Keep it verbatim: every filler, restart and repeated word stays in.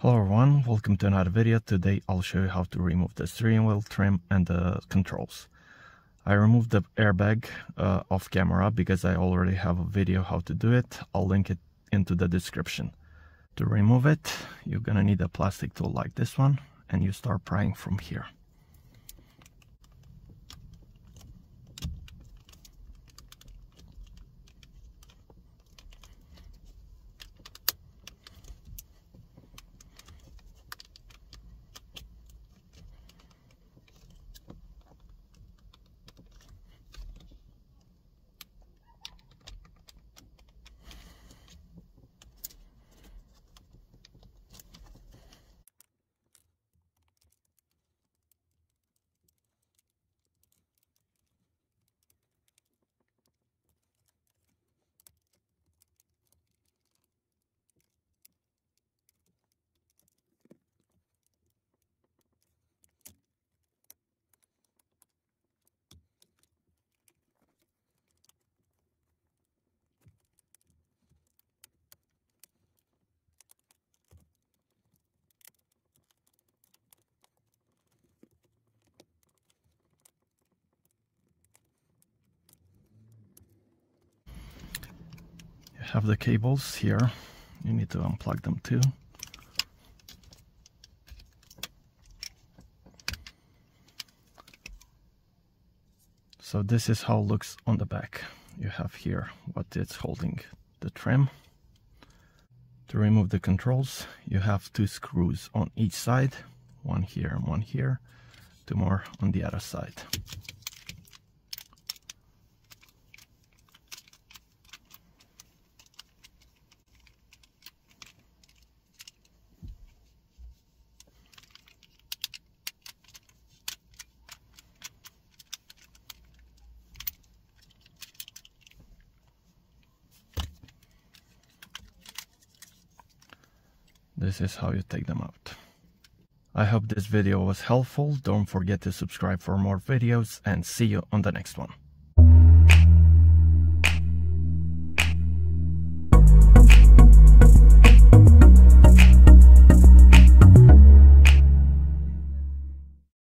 Hello everyone, welcome to another video. Today I'll show you how to remove the steering wheel trim and the controls. I removed the airbag uh, off camera because I already have a video how to do it. I'll link it into the description. To remove it, you're gonna need a plastic tool like this one, and you start prying from here. Have the cables here, you need to unplug them too. So this is how it looks on the back. You have here what it's holding the trim. To remove the controls, you have two screws on each side, one here and one here, two more on the other side. This is how you take them out. I hope this video was helpful. Don't forget to subscribe for more videos, and see you on the next one.